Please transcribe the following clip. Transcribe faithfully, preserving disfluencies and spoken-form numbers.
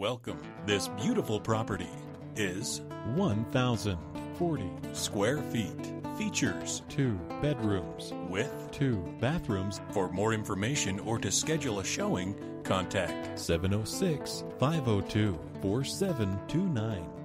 Welcome. This beautiful property is one thousand forty square feet. Features two bedrooms with two bathrooms. For more information or to schedule a showing, contact seven oh six, five oh two, four seven two nine.